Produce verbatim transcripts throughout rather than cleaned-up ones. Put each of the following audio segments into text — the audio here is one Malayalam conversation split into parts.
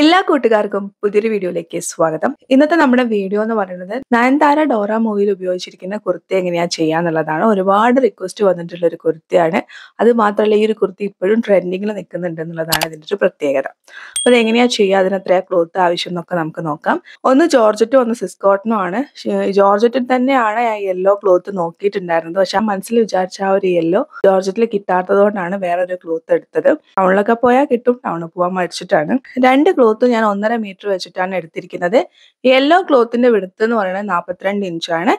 എല്ലാ കൂട്ടുകാർക്കും പുതിയൊരു വീഡിയോയിലേക്ക് സ്വാഗതം. ഇന്നത്തെ നമ്മുടെ വീഡിയോ എന്ന് പറയുന്നത് നയൻതാര ഡോറ മൂവിയിൽ ഉപയോഗിച്ചിരിക്കുന്ന കുർത്തി എങ്ങനെയാണ് ചെയ്യാന്നുള്ളതാണ്. ഒരുപാട് റിക്വസ്റ്റ് വന്നിട്ടുള്ള ഒരു കുർത്തിയാണ്. അത് മാത്രമല്ല ഈ ഒരു കുർത്തി ഇപ്പോഴും ട്രെൻഡിങ്ങിൽ നിൽക്കുന്നുണ്ട് എന്നുള്ളതാണ് ഇതിൻ്റെ ഒരു പ്രത്യേകത. അപ്പോൾ അതെങ്ങനെയാണ് ചെയ്യുക, അതിനെത്ര ക്ലോത്ത് ആവശ്യം എന്നൊക്കെ നമുക്ക് നോക്കാം. ഒന്ന് ജോർജറ്റും ഒന്ന് സിസ്കോട്ടനും ആണ്. ജോർജറ്റിൽ തന്നെയാണ് ആ യെല്ലോ ക്ലോത്ത് നോക്കിയിട്ടുണ്ടായിരുന്നത്, പക്ഷെ ആ മനസ്സിൽ വിചാരിച്ച ആ ഒരു യെല്ലോ ജോർജറ്റിൽ കിട്ടാത്തത് കൊണ്ടാണ് വേറൊരു ക്ലോത്ത് എടുത്തത്. ടൗണിലൊക്കെ പോയാൽ കിട്ടും, ടൗണിൽ പോകാൻ മടിച്ചിട്ടാണ്. രണ്ട് ക്ലോത്ത് ഞാൻ ഒന്നര മീറ്റർ വെച്ചിട്ടാണ് എടുത്തിരിക്കുന്നത്. യെല്ലോ ക്ലോത്തിന്റെ വിടുത്ത് എന്ന് പറയുന്നത് നാൽപ്പത്തിരണ്ട് ഇഞ്ചാണ്.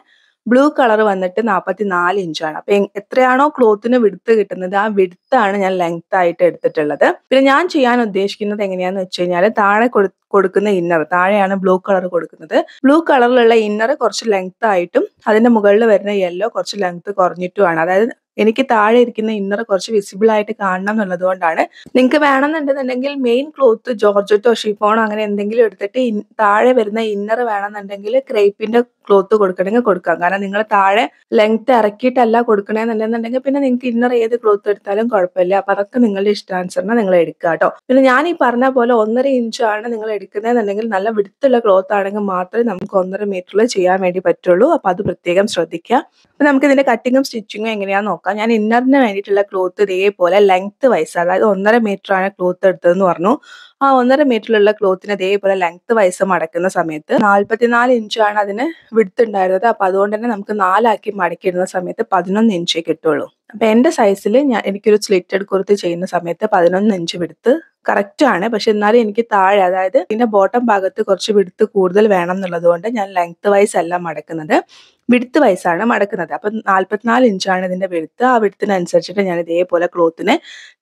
ബ്ലൂ കളർ വന്നിട്ട് നാൽപ്പത്തിനാല് ഇഞ്ചാണ്. അപ്പൊ എത്രയാണോ ക്ലോത്തിന് വിടുത്ത് കിട്ടുന്നത് ആ വിടുത്താണ് ഞാൻ ലെങ്ത് ആയിട്ട് എടുത്തിട്ടുള്ളത്. പിന്നെ ഞാൻ ചെയ്യാൻ ഉദ്ദേശിക്കുന്നത് എങ്ങനെയാന്ന് വെച്ച് കഴിഞ്ഞാൽ താഴെ കൊടു കൊടുക്കുന്ന ഇന്നർ, താഴെയാണ് ബ്ലൂ കളർ കൊടുക്കുന്നത്. ബ്ലൂ കളറിലുള്ള ഇന്നർ കുറച്ച് ലെങ്ത് ആയിട്ടും അതിന്റെ മുകളിൽ വരുന്ന യെല്ലോ കുറച്ച് ലെങ്ത് കുറഞ്ഞിട്ടുമാണ്. അതായത് എനിക്ക് താഴെ ഇരിക്കുന്ന ഇന്നർ കുറച്ച് വിസിബിൾ ആയിട്ട് കാണണം എന്നുള്ളത് കൊണ്ടാണ്. നിങ്ങൾക്ക് വേണമെന്നുണ്ടെന്നുണ്ടെങ്കിൽ മെയിൻ ക്ലോത്ത് ജോർജറ്റോ ഷിഫോണോ അങ്ങനെ എന്തെങ്കിലും എടുത്തിട്ട് താഴെ വരുന്ന ഇന്നർ വേണമെന്നുണ്ടെങ്കിൽ ക്രേപ്പിന്റെ ക്ലോത്ത് കൊടുക്കണമെങ്കിൽ കൊടുക്കാം. കാരണം നിങ്ങൾ താഴെ ലെങ്ത് ഇറക്കിയിട്ടല്ല കൊടുക്കണമെന്നുണ്ടെന്നുണ്ടെങ്കിൽ പിന്നെ നിങ്ങൾക്ക് ഇന്നർ ഏത് ക്ലോത്ത് എടുത്താലും കുഴപ്പമില്ല. അപ്പൊ അതൊക്കെ നിങ്ങളുടെ ഇഷ്ടാനുസരണം നിങ്ങൾ എടുക്കുക കേട്ടോ. പിന്നെ ഞാൻ ഈ പറഞ്ഞ പോലെ ഒന്നര ഇഞ്ചാണ് നിങ്ങൾ എടുക്കുന്നതെന്നുണ്ടെങ്കിൽ നല്ല വിടുത്തുള്ള ക്ലോത്ത് ആണെങ്കിൽ മാത്രമേ നമുക്ക് ഒന്നര മീറ്ററിൽ ചെയ്യാൻ വേണ്ടി പറ്റുള്ളൂ. അപ്പൊ അത് പ്രത്യേകം ശ്രദ്ധിക്കുക. അപ്പൊ നമുക്ക് ഇതിന്റെ കട്ടിങ്ങും സ്റ്റിച്ചിങ്ങും എങ്ങനെയാന്ന് നോക്കാം. ഞാൻ ഇന്നറിന് വേണ്ടിയിട്ടുള്ള ക്ലോത്ത് ഇതേപോലെ ലെങ്ത് വൈസ്, അതായത് ഒന്നര മീറ്റർ ആണ് ക്ലോത്ത് എടുത്തതെന്ന് പറഞ്ഞു. ആ ഒന്നര മീറ്ററിലുള്ള ക്ലോത്തിന് ഇതേപോലെ ലെങ്ത് വൈസ് മടക്കുന്ന സമയത്ത് നാല്പത്തിനാല് ഇഞ്ചാണ് അതിന് വിടുത്ത് ഉണ്ടായിരുന്നത്. അപ്പൊ അതുകൊണ്ട് തന്നെ നമുക്ക് നാലാക്കി മടക്കിയിടുന്ന സമയത്ത് പതിനൊന്ന് ഇഞ്ചേ കിട്ടുള്ളൂ. അപ്പൊ എന്റെ സൈസിൽ ഞാൻ എനിക്കൊരു സ്ലിറ്റഡ് കുർത്തി ചെയ്യുന്ന സമയത്ത് പതിനൊന്ന് ഇഞ്ച് വിടുത്ത് കറക്റ്റ് ആണ്. പക്ഷെ എന്നാലും എനിക്ക് താഴെ, അതായത് ഇതിന്റെ ബോട്ടം ഭാഗത്ത് കുറച്ച് വിടുത്ത് കൂടുതൽ വേണം എന്നുള്ളത് കൊണ്ട് ഞാൻ ലെങ്ത് വൈസ് അല്ല മടക്കുന്നത്, വിടുത്ത് വൈസാണ് മടക്കുന്നത്. അപ്പൊ നാല്പത്തിനാല് ഇഞ്ചാണ് ഇതിന്റെ വിടുത്ത്. ആ വിടുത്തിനനുസരിച്ചിട്ട് ഞാൻ ഇതേപോലെ ക്ലോത്തിനെ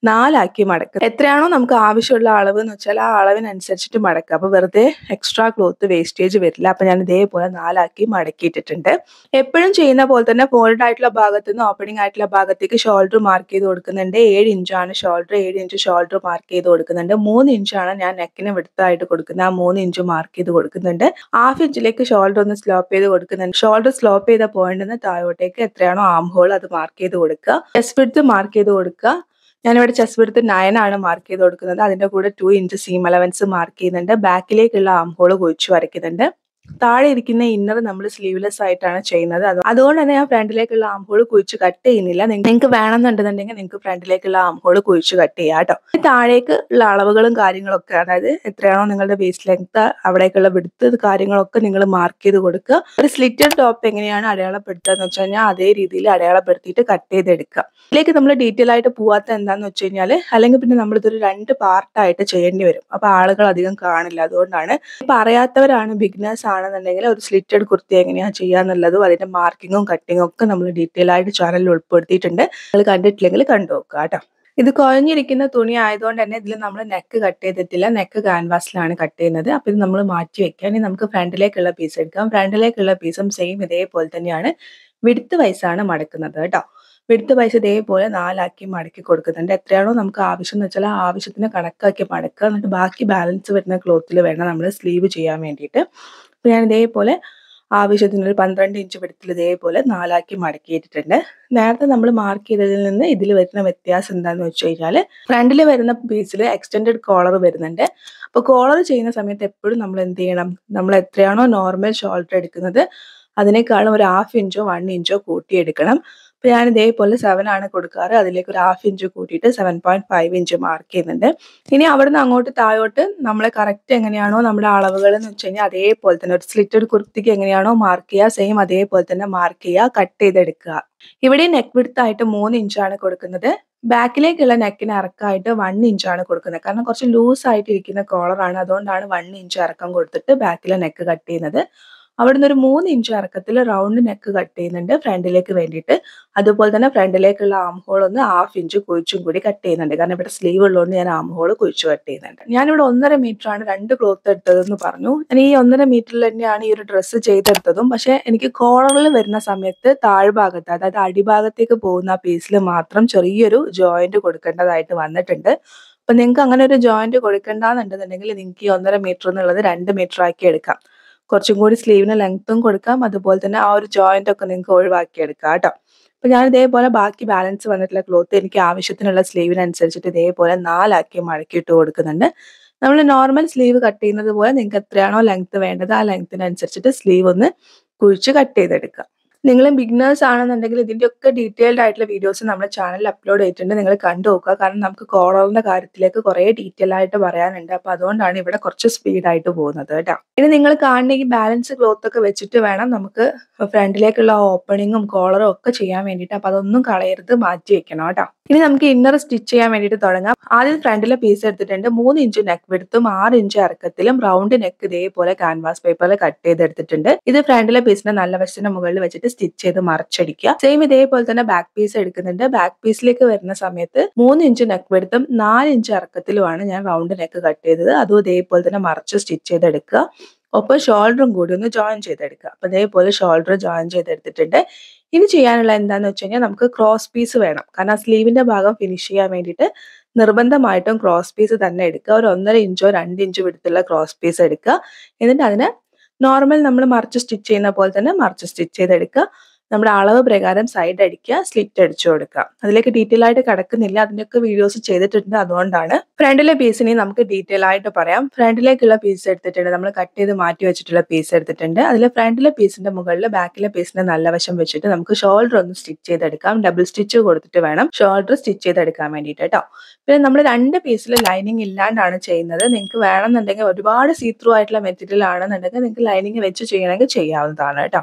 നാലാക്കി മടക്കുക. എത്രയാണോ നമുക്ക് ആവശ്യമുള്ള അളവ് എന്ന് വെച്ചാൽ ആ അളവിനനുസരിച്ചിട്ട് മടക്കുക. അപ്പൊ വെറുതെ എക്സ്ട്രാ ക്ലോത്ത് വേസ്റ്റേജ് വരില്ല. അപ്പൊ ഞാൻ ഇതേപോലെ നാലാക്കി മടക്കിയിട്ടിട്ടുണ്ട്. എപ്പോഴും ചെയ്യുന്ന പോലെ തന്നെ ഫോൾഡ് ആയിട്ടുള്ള ഭാഗത്ത് നിന്ന് ഓപ്പണിംഗ് ആയിട്ടുള്ള ഭാഗത്തേക്ക് ഷോൾഡർ മാർക്ക് ചെയ്ത് കൊടുക്കുന്നുണ്ട്. ഏഴ് ഇഞ്ചാണ് ഷോൾഡർ, ഏഴ് ഇഞ്ച് ഷോൾഡർ മാർക്ക് ചെയ്ത് കൊടുക്കുന്നുണ്ട്. മൂന്ന് ഇഞ്ചാണ് ഞാൻ നെക്കിന് വിടുത്തായിട്ട് കൊടുക്കുന്നത്, ആ മൂന്ന് ഇഞ്ച് മാർക്ക് ചെയ്ത് കൊടുക്കുന്നുണ്ട്. ഹാഫ് ഇഞ്ചിലേക്ക് ഷോൾഡർ ഒന്ന് സ്ലോപ്പ് ചെയ്ത് കൊടുക്കുന്നുണ്ട്. ഷോൾഡർ സ്ലോപ്പ് ചെയ്ത പോയിന്റിൽ നിന്ന് താഴോട്ടേക്ക് എത്രയാണോ ആം ഹോൾ അത് മാർക്ക് ചെയ്ത് കൊടുക്കുക. ചെസ്റ്റ് വിഡ്ത്ത് മാർക്ക് ചെയ്ത് കൊടുക്കുക. ഞാനിവിടെ ചെസ്റ്റ് വിഡ്ത്ത് നയൻ ആണ് മാർക്ക് ചെയ്ത് കൊടുക്കുന്നത്. അതിന്റെ കൂടെ two inch seam allowance mark ചെയ്യുന്നുണ്ട്. ബാക്കിലേക്കുള്ള ആം ഹോൾ കുഴിച്ചു വരയ്ക്കുന്നുണ്ട്. താഴെ ഇരിക്കുന്ന ഇന്നർ നമ്മൾ സ്ലീവ്ലെസ് ആയിട്ടാണ് ചെയ്യുന്നത്. അതുകൊണ്ട് തന്നെ ഞാൻ ഫ്രണ്ടിലേക്കുള്ള ആം ഹോൾ കുഴിച്ച് കട്ട് ചെയ്യുന്നില്ല. നിങ്ങൾക്ക് വേണമെന്നുണ്ടെന്നുണ്ടെങ്കിൽ നിങ്ങൾക്ക് ഫ്രണ്ടിലേക്കുള്ള ആം ഹോൾ കുഴിച്ച് കട്ട് ചെയ്യാം കേട്ടോ. താഴേക്ക് ഉള്ള അളവുകളും കാര്യങ്ങളൊക്കെ, അതായത് എത്രയാണോ നിങ്ങളുടെ വേസ്റ്റ് ലെങ്ത് അവിടേക്കുള്ള വിടുത്ത് കാര്യങ്ങളൊക്കെ നിങ്ങൾ മാർക്ക് ചെയ്ത് കൊടുക്കുക. ഒരു സ്ലിറ്റഡ് ടോപ്പ് എങ്ങനെയാണ് അടയാളപ്പെടുത്തുക എന്ന് വെച്ച് കഴിഞ്ഞാൽ അതേ രീതിയിൽ അടയാളപ്പെടുത്തിയിട്ട് കട്ട് ചെയ്തെടുക്കുക. ഇതിലേക്ക് നമ്മൾ ഡീറ്റെയിൽ ആയിട്ട് പോവാത്ത എന്താന്ന് വെച്ച് കഴിഞ്ഞാൽ അല്ലെങ്കിൽ പിന്നെ നമ്മളിതൊരു രണ്ട് പാർട്ടായിട്ട് ചെയ്യേണ്ടി വരും. അപ്പൊ ആളുകൾ അധികം കാണില്ല. അതുകൊണ്ടാണ് പറയാത്തവരാണ് ബിഗിനേഴ്സ് ണ്ടെങ്കിൽ ഒരു സ്ലിറ്റഡ് കുർത്തി എങ്ങനെയാണ് ചെയ്യാന്നുള്ളതും അതിന്റെ മാർക്കിങ്ങും കട്ടിങ്ങും ഒക്കെ നമ്മൾ ഡീറ്റെയിൽ ആയിട്ട് ചാനലിൽ ഉൾപ്പെടുത്തിയിട്ടുണ്ട്. നിങ്ങൾ കണ്ടിട്ടില്ലെങ്കിൽ കണ്ടു നോക്കുക കേട്ടോ. ഇത് കുഴഞ്ഞിരിക്കുന്ന തുണി ആയതുകൊണ്ട് തന്നെ ഇതിൽ നമ്മൾ നെക്ക് കട്ട് ചെയ്തിട്ടില്ല, നെക്ക് ക്യാൻവാസിലാണ് കട്ട് ചെയ്യുന്നത്. അപ്പൊ ഇത് നമ്മൾ മാറ്റി വെക്കാം. ഇനി നമുക്ക് ഫ്രണ്ടിലേക്കുള്ള പീസ് എടുക്കാം. ഫ്രണ്ടിലേക്കുള്ള പീസും സെയിം ഇതേപോലെ തന്നെയാണ്, വിടുത്ത് വൈസാണ് മടക്കുന്നത് കേട്ടോ. വിടുത്ത് പൈസ ഇതേപോലെ നാലാക്കി മടക്കി കൊടുക്കുന്നുണ്ട്. എത്രയാണോ നമുക്ക് ആവശ്യം എന്ന് വെച്ചാൽ ആ ആവശ്യത്തിന് കണക്കാക്കി മടക്കുക. എന്നിട്ട് ബാക്കി ബാലൻസ് വരുന്ന ക്ലോത്തിൽ വേണം നമ്മൾ സ്ലീവ് ചെയ്യാൻ വേണ്ടിയിട്ട്. അപ്പം ഞാൻ ഇതേപോലെ ആവശ്യത്തിന് ഒരു പന്ത്രണ്ട് ഇഞ്ച് വിടുത്തിൽ ഇതേപോലെ നാലാക്കി മടക്കിയിട്ടിട്ടുണ്ട്. നേരത്തെ നമ്മൾ മാർക്ക് ചെയ്തതിൽ നിന്ന് ഇതിൽ വരുന്ന വ്യത്യാസം എന്താണെന്ന് വെച്ച് കഴിഞ്ഞാൽ ഫ്രണ്ടിൽ വരുന്ന പീസിൽ എക്സ്റ്റെൻഡഡ് കോളർ വരുന്നുണ്ട്. അപ്പോൾ കോളർ ചെയ്യുന്ന സമയത്ത് എപ്പോഴും നമ്മൾ എന്ത് ചെയ്യണം, നമ്മൾ എത്രയാണോ നോർമൽ ഷോൾഡർ എടുക്കുന്നത് അതിനേക്കാളും ഒരു ഹാഫ് ഇഞ്ചോ വൺ ഇഞ്ചോ കൂട്ടിയെടുക്കണം. അപ്പോൾ ഞാൻ ഇതേപോലെ സെവൻ ആണ് കൊടുക്കാറ്. അതിലേക്ക് ഒരു ഹാഫ് ഇഞ്ച് കൂട്ടിയിട്ട് seven point five inch mark ചെയ്യുന്നുണ്ട്. ഇനി അവിടുന്ന് അങ്ങോട്ട് താഴോട്ട് നമ്മൾ കറക്റ്റ് എങ്ങനെയാണോ നമ്മുടെ അളവുകൾ എന്ന് വെച്ച് കഴിഞ്ഞാൽ അതേപോലെ തന്നെ ഒരു സ്ലിറ്റഡ് കുർത്തിക്ക് എങ്ങനെയാണോ മാർക്ക് ചെയ്യുക സെയിം അതേപോലെ തന്നെ മാർക്ക് ചെയ്യുക, കട്ട് ചെയ്തെടുക്കുക. ഇവിടെ നെക്ക് വിഡ്ത്ത് ആയിട്ട് മൂന്ന് ഇഞ്ചാണ് കൊടുക്കുന്നത്. ബാക്കിലേക്കുള്ള നെക്കിന് ഇറക്കമായിട്ട് വൺ ഇഞ്ചാണ് കൊടുക്കുന്നത്. കാരണം കുറച്ച് ലൂസ് ആയിട്ട് ഇരിക്കുന്ന കോളറാണ്, അതുകൊണ്ടാണ് വൺ ഇഞ്ച് ഇറക്കം കൊടുത്തിട്ട് ബാക്കിലെ നെക്ക് കട്ട് ചെയ്യുന്നത്. അവിടുന്ന് ഒരു മൂന്ന് ഇഞ്ച് ഇറക്കത്തിൽ റൗണ്ട് നെക്ക് കട്ട് ചെയ്യുന്നുണ്ട് ഫ്രണ്ടിലേക്ക് വേണ്ടിയിട്ട്. അതുപോലെ തന്നെ ഫ്രണ്ടിലേക്കുള്ള ആം ഹോൾ ഒന്ന് ഹാഫ് ഇഞ്ച് കുഴിച്ചും കൂടി കട്ട് ചെയ്യുന്നുണ്ട്. കാരണം ഇവിടെ സ്ലീവ് ഉള്ളതുകൊണ്ട് ഞാൻ ആം ഹോൾ കുഴിച്ചു കട്ട് ചെയ്യുന്നുണ്ട്. ഞാനിവിടെ ഒന്നര മീറ്റർ ആണ് രണ്ട് ക്ലോത്ത് എടുത്തതെന്ന് പറഞ്ഞു. ഞാൻ ഈ ഒന്നര മീറ്ററിൽ തന്നെയാണ് ഈ ഒരു ഡ്രസ്സ് ചെയ്തെടുത്തതും. പക്ഷെ എനിക്ക് കോളറിൽ വരുന്ന സമയത്ത് താഴ്ഭാഗത്ത്, അതായത് അടിഭാഗത്തേക്ക് പോകുന്ന പീസിൽ മാത്രം ചെറിയൊരു ജോയിന്റ് കൊടുക്കേണ്ടതായിട്ട് വന്നിട്ടുണ്ട്. അപ്പൊ നിങ്ങൾക്ക് അങ്ങനെ ഒരു ജോയിന്റ് കൊടുക്കേണ്ടെന്നുണ്ടെന്നുണ്ടെങ്കിൽ നിങ്ങൾക്ക് ഈ ഒന്നര മീറ്റർ എന്നുള്ളത് രണ്ട് മീറ്റർ ആക്കി എടുക്കാം. കുറച്ചും കൂടി സ്ലീവിന് ലെങ്ത്തും കൊടുക്കാം. അതുപോലെ തന്നെ ആ ഒരു ജോയിന്റ് ഒക്കെ നിങ്ങൾക്ക് ഒഴിവാക്കിയെടുക്കാം കേട്ടോ. അപ്പൊ ഞാൻ ഇതേപോലെ ബാക്കി ബാലൻസ് വന്നിട്ടുള്ള ക്ലോത്ത് എനിക്ക് ആവശ്യത്തിനുള്ള സ്ലീവിനനുസരിച്ചിട്ട് ഇതേപോലെ നാലാക്കി മടക്കിയിട്ട് കൊടുക്കുന്നുണ്ട്. നമ്മൾ നോർമൽ സ്ലീവ് കട്ട് ചെയ്യുന്നത് പോലെ നിങ്ങൾക്ക് എത്രയാണോ ലെങ്ത് വേണ്ടത് ആ ലെങ്ത്തിനനുസരിച്ചിട്ട് സ്ലീവ് ഒന്ന് കുഴിച്ച് കട്ട് ചെയ്തെടുക്കുക. നിങ്ങൾ ബിഗിനേഴ്സ് ആണെന്നുണ്ടെങ്കിൽ ഇതിന്റെ ഒക്കെ ഡീറ്റെയിൽഡ് ആയിട്ടുള്ള വീഡിയോസ് നമ്മുടെ ചാനലിൽ അപ്ലോഡ് ചെയ്തിട്ടുണ്ട്, നിങ്ങൾ കണ്ടു നോക്കുക. കാരണം നമുക്ക് കോളറിന്റെ കാര്യത്തിലേക്ക് കുറെ ഡീറ്റെയിൽ ആയിട്ട് പറയാനുണ്ട്, അപ്പൊ അതുകൊണ്ടാണ് ഇവിടെ കുറച്ച് സ്പീഡായിട്ട് പോകുന്നത് കേട്ടോ. ഇനി നിങ്ങൾ കാണുന്ന ഈ ബാലൻസ് ക്ലോത്ത് ഒക്കെ വെച്ചിട്ട് വേണം നമുക്ക് ഫ്രണ്ടിലേക്കുള്ള ഓപ്പണിങ്ങും കോളറും ഒക്കെ ചെയ്യാൻ വേണ്ടിയിട്ട്, അപ്പൊ അതൊന്നും കളയരുത്, മാറ്റി വെക്കണം കേട്ടോ. ഇനി നമുക്ക് ഇന്നർ സ്റ്റിച്ച് ചെയ്യാൻ വേണ്ടിയിട്ട് തുടങ്ങാം. ആദ്യം ഫ്രണ്ടിലെ പീസ് എടുത്തിട്ടുണ്ട്, മൂന്ന് ഇഞ്ച് നെക്ക് വിടുത്തും ആറ് ഇഞ്ച് ഇറക്കത്തിലും റൗണ്ട് നെക്ക് ഇതേപോലെ ക്യാൻവാസ് പേപ്പറിൽ കട്ട് ചെയ്തെടുത്തിട്ടുണ്ട്. ഇത് ഫ്രണ്ടിലെ പീസിന്റെ നല്ല വശത്തിന്റെ മുകളിൽ വെച്ചിട്ട് സ്റ്റിച്ച് ചെയ്ത് മറിച്ചടിക്കുക. സെയിം ഇതേപോലെ തന്നെ ബാക്ക് പീസ് എടുക്കുന്നുണ്ട്. ബാക്ക് പീസിലേക്ക് വരുന്ന സമയത്ത് മൂന്ന് ഇഞ്ച് നെക്ക് വിടുത്തും നാല് ഇഞ്ച് ഇറക്കത്തിലുമാണ് ഞാൻ റൗണ്ട് നെക്ക് കട്ട് ചെയ്തത്. അതും ഇതേപോലെ തന്നെ മറിച്ച് സ്റ്റിച്ച് ചെയ്തെടുക്കുക. ഒപ്പം ഷോൾഡറും കൂടി ഒന്ന് ജോയിൻ ചെയ്തെടുക്കുക. അപ്പൊ ഇതേപോലെ ഷോൾഡർ ജോയിൻ ചെയ്തെടുത്തിട്ടുണ്ട്. ഇനി ചെയ്യാനുള്ള എന്താന്ന് വെച്ച് കഴിഞ്ഞാൽ നമുക്ക് ക്രോസ് പീസ് വേണം. കാരണം സ്ലീവിന്റെ ഭാഗം ഫിനിഷ് ചെയ്യാൻ വേണ്ടിയിട്ട് നിർബന്ധമായിട്ടും ക്രോസ് പീസ് തന്നെ എടുക്കുക. ഒരു ഒന്നര ഇഞ്ചോ രണ്ട് ഇഞ്ചോ വിടുത്തുള്ള ക്രോസ് പീസ് എടുക്കുക. എന്നിട്ട് അതിനെ നോർമൽ നമ്മൾ മറിച്ച് സ്റ്റിച്ച് ചെയ്യുന്ന പോലെ തന്നെ മറിച്ച് സ്റ്റിച്ച് ചെയ്തെടുക്കുക. നമ്മുടെ അളവ് പ്രകാരം സൈഡ് അടിക്കുക, സ്ലിറ്റ് അടിച്ചു കൊടുക്കുക. അതിലേക്ക് ഡീറ്റെയിൽ ആയിട്ട് കിടക്കുന്നില്ല, അതിൻ്റെയൊക്കെ വീഡിയോസ് ചെയ്തിട്ടുണ്ട്, അതുകൊണ്ടാണ്. ഫ്രണ്ടിലെ പീസിനെ നമുക്ക് ഡീറ്റെയിൽ ആയിട്ട് പറയാം. ഫ്രണ്ടിലേക്കുള്ള പീസ് എടുത്തിട്ടുണ്ട്, നമ്മൾ കട്ട് ചെയ്ത് മാറ്റി വെച്ചിട്ടുള്ള പീസ് എടുത്തിട്ടുണ്ട്. അതിൽ ഫ്രണ്ടിലെ പീസിന്റെ മുകളിൽ ബാക്കിലെ പീസിന്റെ നല്ല വശം വെച്ചിട്ട് നമുക്ക് ഷോൾഡർ ഒന്ന് സ്റ്റിച്ച് ചെയ്തെടുക്കാം. ഡബിൾ സ്റ്റിച്ച് കൊടുത്തിട്ട് വേണം ഷോൾഡർ സ്റ്റിച്ച് ചെയ്തെടുക്കാൻ വേണ്ടിയിട്ട് കേട്ടോ. പിന്നെ നമ്മൾ രണ്ട് പീസിൽ ലൈനിങ് ഇല്ലാണ്ടാണ് ചെയ്യുന്നത്. നിങ്ങൾക്ക് വേണമെന്നുണ്ടെങ്കിൽ ഒരുപാട് സീത്രൂ ആയിട്ടുള്ള മെറ്റീരിയൽ ആണെന്നുണ്ടെങ്കിൽ നിങ്ങൾക്ക് ലൈനിങ് വെച്ച് ചെയ്യണമെങ്കിൽ ചെയ്യാവുന്നതാണ് കേട്ടോ.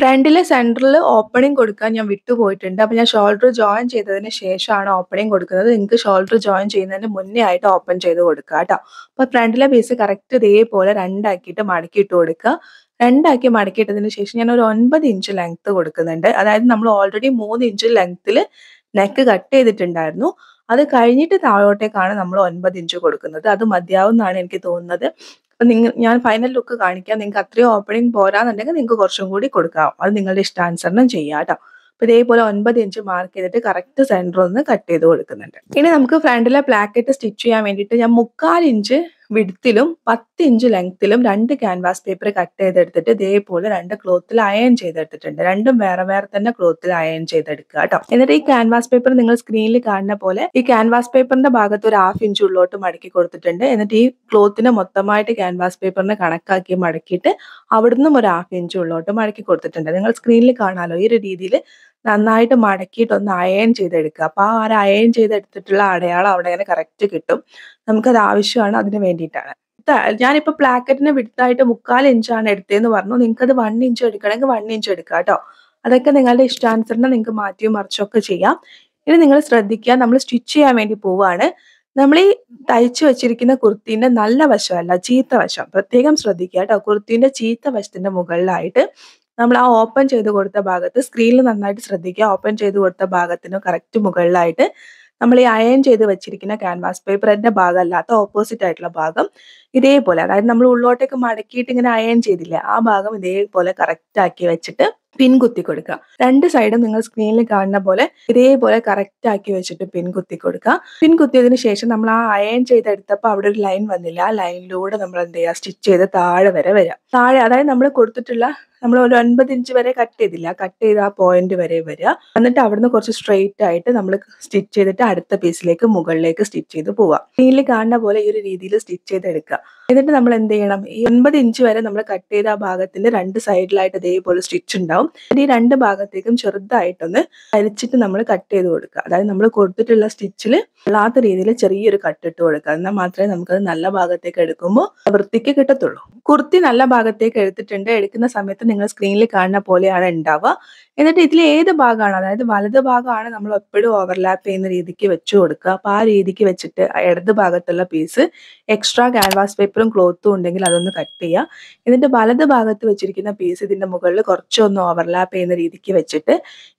ഫ്രണ്ടിലെ സെന്ററിൽ ഓപ്പണിംഗ് കൊടുക്കാൻ ഞാൻ വിട്ടുപോയിട്ടുണ്ട്. അപ്പൊ ഞാൻ ഷോൾഡർ ജോയിൻ ചെയ്തതിന് ശേഷമാണ് ഓപ്പണിംഗ് കൊടുക്കുന്നത്. നിങ്ങൾക്ക് ഷോൾഡർ ജോയിൻ ചെയ്യുന്നതിന് മുന്നേ ആയിട്ട് ഓപ്പൺ ചെയ്ത് കൊടുക്കുക കേട്ടോ. അപ്പൊ ഫ്രണ്ടിലെ പീസ് കറക്റ്റ് ഇതേപോലെ രണ്ടാക്കിയിട്ട് മടക്കിയിട്ട് കൊടുക്കുക. രണ്ടാക്കി മടക്കിയിട്ടതിന് ശേഷം ഞാൻ ഒരു ഒൻപത് ഇഞ്ച് ലെങ്ത് കൊടുക്കുന്നുണ്ട്. അതായത് നമ്മൾ ഓൾറെഡി മൂന്ന് ഇഞ്ച് ലെങ്ത്തിൽ നെക്ക് കട്ട് ചെയ്തിട്ടുണ്ടായിരുന്നു. അത് കഴിഞ്ഞിട്ട് താഴോട്ടേക്കാണ് നമ്മൾ ഒൻപത് ഇഞ്ച് കൊടുക്കുന്നത്. അത് മതിയാവുമെന്നാണ് എനിക്ക് തോന്നുന്നത്. അപ്പം നിങ്ങൾ ഞാൻ ഫൈനൽ ലുക്ക് കാണിക്കാം. നിങ്ങൾക്ക് അത്രയും ഓപ്പണിംഗ് പോരാന്നുണ്ടെങ്കിൽ നിങ്ങൾക്ക് കുറച്ചും കൂടി കൊടുക്കാം, അത് നിങ്ങളുടെ ഇഷ്ടാനുസരണം ചെയ്യാം കേട്ടോ. അപ്പം ഇതേപോലെ ഒൻപത് ഇഞ്ച് മാർക്ക് ചെയ്തിട്ട് കറക്റ്റ് സെൻറ്റർ ഒന്ന് കട്ട് ചെയ്ത് കൊടുക്കുന്നുണ്ട്. ഇനി നമുക്ക് ഫ്രണ്ടിലെ പ്ലാക്കറ്റ് സ്റ്റിച്ച് ചെയ്യാൻ വേണ്ടിയിട്ട് ഞാൻ മുക്കാൽ ഇഞ്ച് വിടുത്തിലും പത്ത് ഇഞ്ച് ലെങ്ത്തിലും രണ്ട് ക്യാൻവാസ് പേപ്പർ കട്ട് ചെയ്തെടുത്തിട്ട് ഇതേപോലെ രണ്ട് ക്ലോത്തിൽ അയൺ ചെയ്തെടുത്തിട്ടുണ്ട്. രണ്ടും വേറെ വേറെ തന്നെ ക്ലോത്തിൽ അയൺ ചെയ്തെടുക്കുക കേട്ടോ. എന്നിട്ട് ഈ ക്യാൻവാസ് പേപ്പർ നിങ്ങൾ സ്ക്രീനിൽ കാണുന്ന പോലെ ഈ ക്യാൻവാസ് പേപ്പറിന്റെ ഭാഗത്ത് ഒരു ഹാഫ് ഇഞ്ച് ഉള്ളോട്ട് മടക്കി കൊടുത്തിട്ടുണ്ട്. എന്നിട്ട് ഈ ക്ലോത്തിനെ മൊത്തമായിട്ട് ക്യാൻവാസ് പേപ്പറിനെ കണക്കാക്കി മടക്കിയിട്ട് അവിടുന്ന് ഒരു ഹാഫ് ഇഞ്ച് ഉള്ളോട്ട് മടക്കി കൊടുത്തിട്ടുണ്ട്. നിങ്ങൾ സ്ക്രീനിൽ കാണാമല്ലോ. ഈ ഒരു രീതിയിൽ നന്നായിട്ട് മടക്കിയിട്ട് ഒന്ന് അയൺ ചെയ്തെടുക്കുക. അപ്പൊ ആ ഒരു അയൺ ചെയ്തെടുത്തിട്ടുള്ള അടയാളം അവിടെ അങ്ങനെ കറക്റ്റ് കിട്ടും. നമുക്കത് ആവശ്യമാണ്, അതിന് വേണ്ടിയിട്ടാണ്. ഞാനിപ്പോൾ പ്ലാക്കറ്റിന് വിടുത്തായിട്ട് മുക്കാൽ ഇഞ്ചാണ് എടുത്തതെന്ന് പറഞ്ഞു. നിങ്ങൾക്കത് വൺ ഇഞ്ച് എടുക്കണമെങ്കിൽ വൺ ഇഞ്ച് എടുക്കുക കേട്ടോ. അതൊക്കെ നിങ്ങളുടെ ഇഷ്ടാനുസരണം നിങ്ങൾക്ക് മാറ്റിയും മറിച്ചൊക്കെ ചെയ്യാം. ഇനി നിങ്ങൾ ശ്രദ്ധിക്കുക, നമ്മൾ സ്റ്റിച്ച് ചെയ്യാൻ വേണ്ടി പോവുകയാണ്. നമ്മൾ ഈ തയ്ച്ചു വെച്ചിരിക്കുന്ന കുർത്തിന്റെ നല്ല വശമല്ല, ചീത്ത വശം പ്രത്യേകം ശ്രദ്ധിക്കുക കേട്ടോ. കുർത്തിന്റെ ചീത്ത വശത്തിന്റെ മുകളിലായിട്ട് നമ്മൾ ആ ഓപ്പൺ ചെയ്ത് കൊടുത്ത ഭാഗത്ത് സ്ക്രീനിൽ നന്നായിട്ട് ശ്രദ്ധിക്കുക. ഓപ്പൺ ചെയ്ത് കൊടുത്ത ഭാഗത്തിന് കറക്റ്റ് മുകളിലായിട്ട് നമ്മൾ ഈ അയൺ ചെയ്ത് വെച്ചിരിക്കുന്ന ക്യാൻവാസ് പേപ്പറിന്റെ ഭാഗം അല്ലാത്ത ഓപ്പോസിറ്റ് ആയിട്ടുള്ള ഭാഗം ഇതേപോലെ, അതായത് നമ്മൾ ഉള്ളോട്ടേക്ക് മടക്കിയിട്ട് ഇങ്ങനെ അയൺ ചെയ്തില്ലേ, ആ ഭാഗം ഇതേപോലെ കറക്റ്റ് ആക്കി വെച്ചിട്ട് പിൻ കുത്തി കൊടുക്കുക. രണ്ട് സൈഡും നിങ്ങൾ സ്ക്രീനിൽ കാണുന്ന പോലെ ഇതേപോലെ കറക്റ്റ് ആക്കി വെച്ചിട്ട് പിൻ കുത്തി കൊടുക്കുക. പിൻ കുത്തിയതിന് ശേഷം നമ്മൾ ആ അയൺ ചെയ്തെടുത്തപ്പോൾ അവിടെ ഒരു ലൈൻ വന്നില്ല, ആ ലൈനിലൂടെ നമ്മൾ എന്ത് ചെയ്യുക, സ്റ്റിച്ച് ചെയ്ത് താഴെ വരെ വരാം. താഴെ അതായത് നമ്മൾ കൊടുത്തിട്ടുള്ള നമ്മൾ ഒരു ഒൻപത് ഇഞ്ച് വരെ കട്ട് ചെയ്തില്ല, കട്ട് ചെയ്ത് ആ പോയിന്റ് വരെ വരിക. എന്നിട്ട് അവിടുന്ന് കുറച്ച് സ്ട്രെയിറ്റ് ആയിട്ട് നമ്മൾ സ്റ്റിച്ച് ചെയ്തിട്ട് അടുത്ത പീസിലേക്ക് മുകളിലേക്ക് സ്റ്റിച്ച് ചെയ്ത് പോവാം. ഇതിൽ കാണുന്ന പോലെ ഈ ഒരു രീതിയിൽ സ്റ്റിച്ച് ചെയ്തെടുക്കുക. എന്നിട്ട് നമ്മൾ എന്ത് ചെയ്യണം, ഈ ഒൻപത് ഇഞ്ച് വരെ നമ്മൾ കട്ട് ചെയ്ത ആ ഭാഗത്തിന്റെ രണ്ട് സൈഡിലായിട്ട് ഇതേപോലെ സ്റ്റിച്ച് ഉണ്ടാവും. ഈ രണ്ട് ഭാഗത്തേക്കും ചെറുതായിട്ടൊന്ന് അരിച്ചിട്ട് നമ്മൾ കട്ട് ചെയ്ത് കൊടുക്കുക. അതായത് നമ്മൾ കൊടുത്തിട്ടുള്ള സ്റ്റിച്ചിൽ അല്ലാത്ത രീതിയിൽ ചെറിയൊരു കട്ട് ഇട്ട് കൊടുക്കുക. എന്നാൽ മാത്രമേ നമുക്കത് നല്ല ഭാഗത്തേക്ക് എടുക്കുമ്പോൾ വൃത്തിക്ക് കിട്ടത്തുള്ളൂ. കുർത്തി നല്ല ഭാഗത്തേക്ക് എടുത്തിട്ടുണ്ട്. എടുക്കുന്ന സമയത്ത് നിങ്ങൾ സ്ക്രീനിൽ കാണുന്ന പോലെയാണ് ഉണ്ടാവുക. എന്നിട്ട് ഇതിൽ ഏത് ഭാഗമാണ്, അതായത് വലത് ഭാഗമാണ് നമ്മൾ എപ്പോഴും ഓവർലാപ്പ് ചെയ്യുന്ന രീതിക്ക് വെച്ചു കൊടുക്കുക. അപ്പൊ ആ രീതിക്ക് വെച്ചിട്ട് ഇടത് ഭാഗത്തുള്ള പീസ് എക്സ്ട്രാ ക്യാൻവാസ് പേപ്പറും ക്ലോത്തും ഉണ്ടെങ്കിൽ അതൊന്ന് കട്ട് ചെയ്യുക. എന്നിട്ട് വലത് ഭാഗത്ത് വെച്ചിരിക്കുന്ന പീസ് ഇതിന്റെ മുകളിൽ കുറച്ചൊന്ന് ഓവർലാപ്പ് ചെയ്യുന്ന രീതിക്ക് വെച്ചിട്ട്